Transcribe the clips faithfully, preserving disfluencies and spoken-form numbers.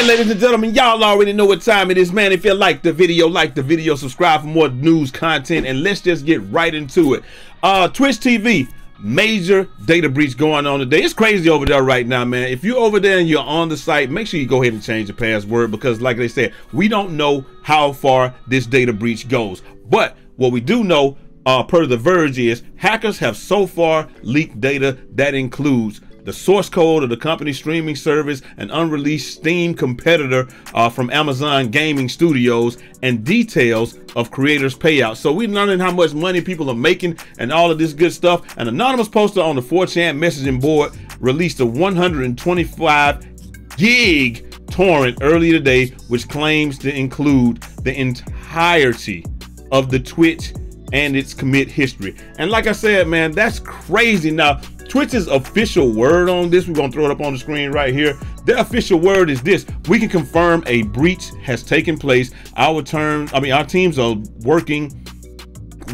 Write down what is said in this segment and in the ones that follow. right, ladies and gentlemen, y'all already know what time it is, man. If you like the video, like the video, subscribe for more news content, and let's just get right into it. Uh, Twitch T V, major data breach going on today. It's crazy over there right now, man. If you're over there and you're on the site, make sure you go ahead and change the password, because like they said, we don't know how far this data breach goes. But what we do know, uh, per The Verge, is hackers have so far leaked data that includes the source code of the company's streaming service, an unreleased Steam competitor uh, from Amazon Gaming Studios, and details of creators' payouts. So we're learning how much money people are making and all of this good stuff. An anonymous poster on the four chan messaging board released a one hundred twenty-five gig torrent earlier today, which claims to include the entirety of the Twitch and its commit history. And like I said, man, that's crazy. Now, Twitch's official word on this, we're gonna throw it up on the screen right here. Their official word is this: we can confirm a breach has taken place. Our terms, I mean, our teams are working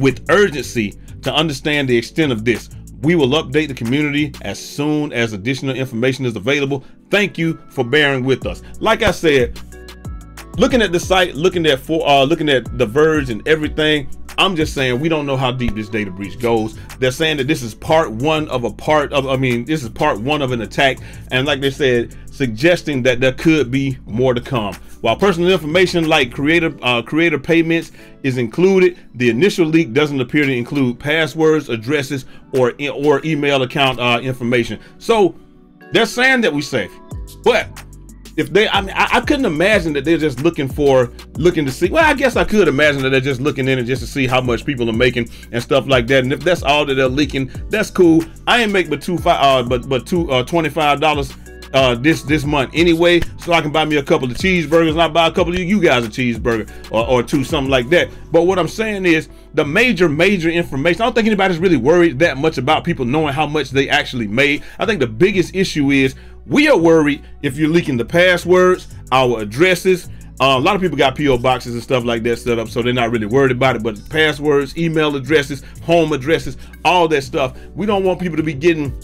with urgency to understand the extent of this. We will update the community as soon as additional information is available. Thank you for bearing with us. Like I said, looking at the site, looking at for, uh, looking at The Verge and everything, I'm just saying we don't know how deep this data breach goes. They're saying that this is part one of a part of, I mean, this is part one of an attack. And like they said, suggesting that there could be more to come. While personal information like creator, uh, creator payments is included, the initial leak doesn't appear to include passwords, addresses, or, or email account uh, information. So they're saying that we're safe, but if they, I mean, I, I couldn't imagine that they're just looking for, looking to see. Well, I guess I could imagine that they're just looking in and just to see how much people are making and stuff like that. And if that's all that they're leaking, that's cool. I ain't make but two five, uh, but but two uh, twenty-five dollars uh, this this month anyway, so I can buy me a couple of cheeseburgers. And I buy a couple of you guys a cheeseburger or, or two, something like that. But what I'm saying is, the major, major information, I don't think anybody's really worried that much about people knowing how much they actually made. I think the biggest issue is, we are worried if you're leaking the passwords, our addresses. Uh, a lot of people got P O boxes and stuff like that set up, so they're not really worried about it, but passwords, email addresses, home addresses, all that stuff. We don't want people to be getting,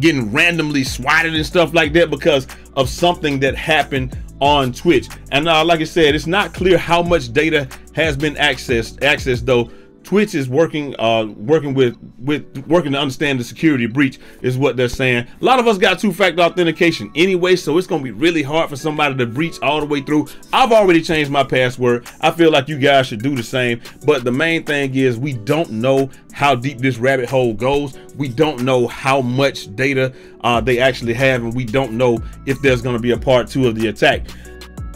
getting randomly swatted and stuff like that because of something that happened on Twitch. And uh, like I said, it's not clear how much data has been accessed, accessed though. Twitch is working, uh, working with, with working to understand the security breach is what they're saying. A lot of us got two-factor authentication anyway, so it's gonna be really hard for somebody to breach all the way through. I've already changed my password. I feel like you guys should do the same. But the main thing is, we don't know how deep this rabbit hole goes. We don't know how much data uh, they actually have, and we don't know if there's gonna be a part two of the attack.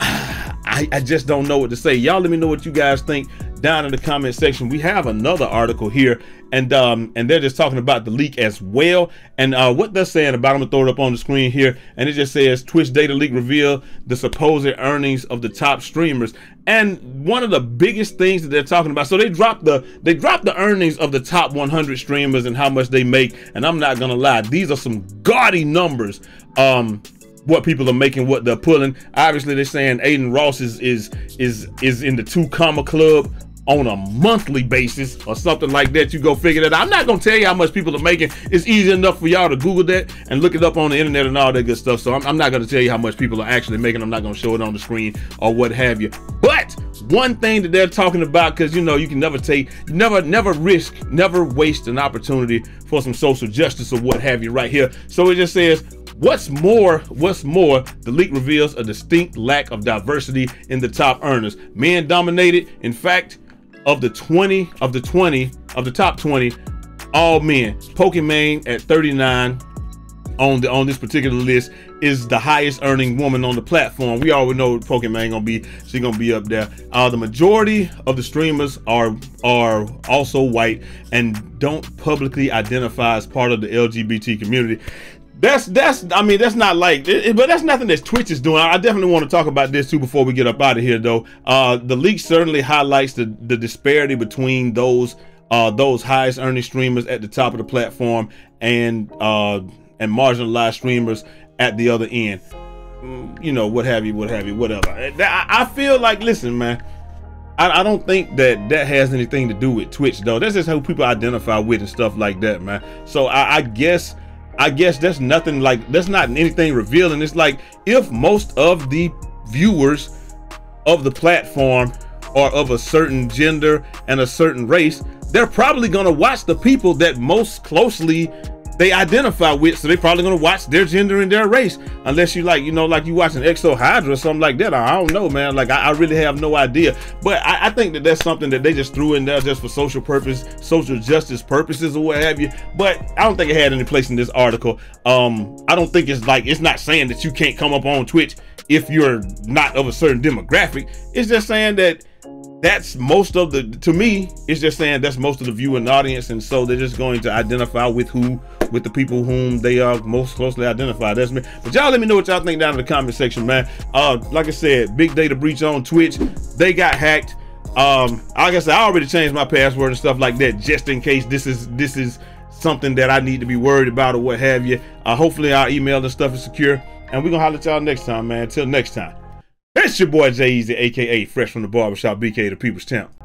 I, I just don't know what to say. Y'all let me know what you guys think down in the comment section. We have another article here, and um and they're just talking about the leak as well, and uh what they're saying about, I'm gonna throw it up on the screen here, and it just says Twitch data leak reveal the supposed earnings of the top streamers. And one of the biggest things that they're talking about, so they dropped the they dropped the earnings of the top one hundred streamers and how much they make, and I'm not gonna lie, these are some gaudy numbers, um what people are making, what they're pulling. Obviously they're saying Aiden Ross is is is is in the two comma club on a monthly basis or something like that. You go figure that out. I'm not gonna tell you how much people are making. It's easy enough for y'all to Google that and look it up on the internet and all that good stuff. So I'm, I'm not gonna tell you how much people are actually making. I'm not gonna show it on the screen or what have you. But one thing that they're talking about, because you know, you can never take, never, never risk, never waste an opportunity for some social justice or what have you right here. So it just says, What's more, what's more, the leak reveals a distinct lack of diversity in the top earners. Men dominated. In fact, of the twenty, of the twenty, of the top twenty, all men. Pokimane at thirty-nine on the on this particular list is the highest earning woman on the platform. We already know Pokimane gonna be, she gonna be up there. Uh, the majority of the streamers are are also white and don't publicly identify as part of the L G B T community. That's, that's, I mean, that's not like, it, it, but that's nothing that Twitch is doing. I definitely want to talk about this too before we get up out of here though. Uh, the leak certainly highlights the, the disparity between those, uh, those highest earning streamers at the top of the platform and, uh, and marginalized streamers at the other end. You know, what have you, what have you, whatever. I, I feel like, listen, man, I, I don't think that that has anything to do with Twitch though. That's just how people identify with and stuff like that, man. So I, I guess, I guess that's nothing like, that's not anything revealing. It's like, if most of the viewers of the platform are of a certain gender and a certain race, they're probably going to watch the people that most closely they identify with. So they're probably going to watch their gender and their race, unless you like, you know, like you watching Exo Hydra or something like that. I don't know, man. Like, I, I really have no idea. But I, I think that that's something that they just threw in there just for social purpose, social justice purposes or what have you. But I don't think it had any place in this article. Um, I don't think it's like, it's not saying that you can't come up on Twitch if you're not of a certain demographic. It's just saying that that's most of the, to me, it's just saying that's most of the viewing audience. And so they're just going to identify with who, with the people whom they are most closely identified. That's me. But y'all let me know what y'all think down in the comment section, man. Uh, like I said, big data breach on Twitch. They got hacked. Um, like I said, I already changed my password and stuff like that, just in case this is, this is something that I need to be worried about or what have you. Uh, hopefully our email and stuff is secure. And we're going to holler at y'all next time, man. Until next time. It's your boy Jai Eazy, a k a. Fresh from the Barbershop, B K, the People's Champ.